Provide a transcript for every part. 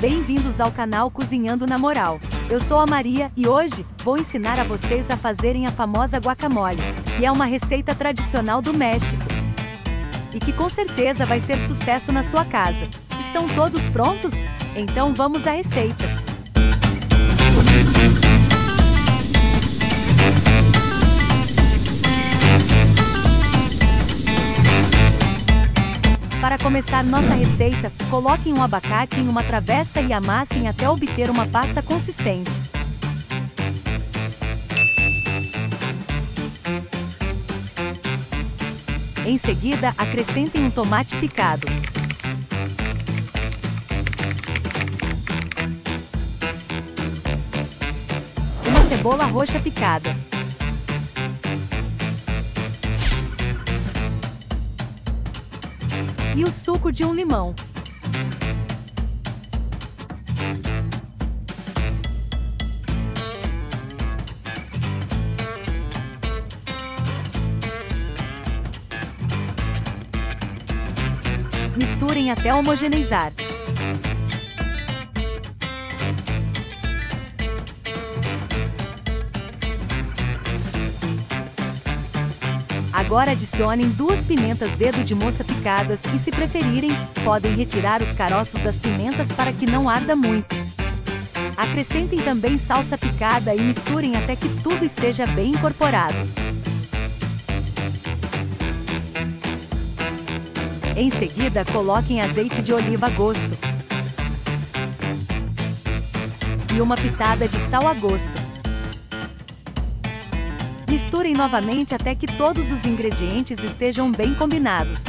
Bem-vindos ao canal Cozinhando na Moral. Eu sou a Maria e hoje vou ensinar a vocês a fazerem a famosa guacamole, que é uma receita tradicional do México e que com certeza vai ser sucesso na sua casa. Estão todos prontos? Então vamos à receita. Para começar nossa receita, coloquem um abacate em uma travessa e amassem até obter uma pasta consistente. Em seguida, acrescentem um tomate picado, uma cebola roxa picada, e o suco de um limão. Misturem até homogeneizar. Agora adicionem duas pimentas dedo de moça picadas e, se preferirem, podem retirar os caroços das pimentas para que não arda muito. Acrescentem também salsa picada e misturem até que tudo esteja bem incorporado. Em seguida, coloquem azeite de oliva a gosto e uma pitada de sal a gosto. Misturem novamente até que todos os ingredientes estejam bem combinados.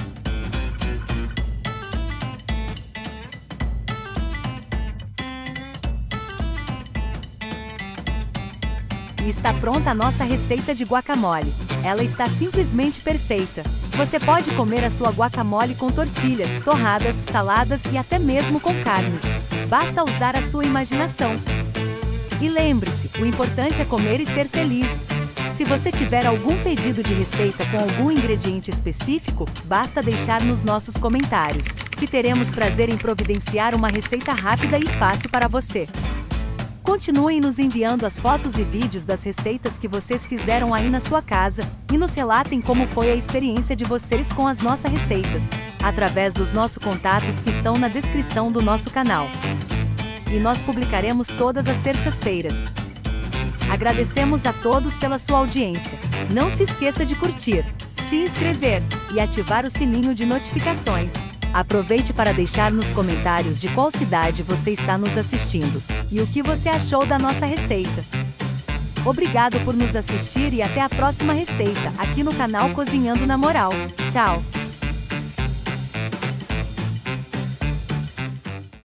E está pronta a nossa receita de guacamole. Ela está simplesmente perfeita. Você pode comer a sua guacamole com tortilhas, torradas, saladas e até mesmo com carnes. Basta usar a sua imaginação. E lembre-se, o importante é comer e ser feliz. Se você tiver algum pedido de receita com algum ingrediente específico, basta deixar nos nossos comentários, que teremos prazer em providenciar uma receita rápida e fácil para você. Continuem nos enviando as fotos e vídeos das receitas que vocês fizeram aí na sua casa e nos relatem como foi a experiência de vocês com as nossas receitas, através dos nossos contatos que estão na descrição do nosso canal. E nós publicaremos todas as terças-feiras. Agradecemos a todos pela sua audiência. Não se esqueça de curtir, se inscrever e ativar o sininho de notificações. Aproveite para deixar nos comentários de qual cidade você está nos assistindo e o que você achou da nossa receita. Obrigado por nos assistir e até a próxima receita aqui no canal Cozinhando na Moral. Tchau!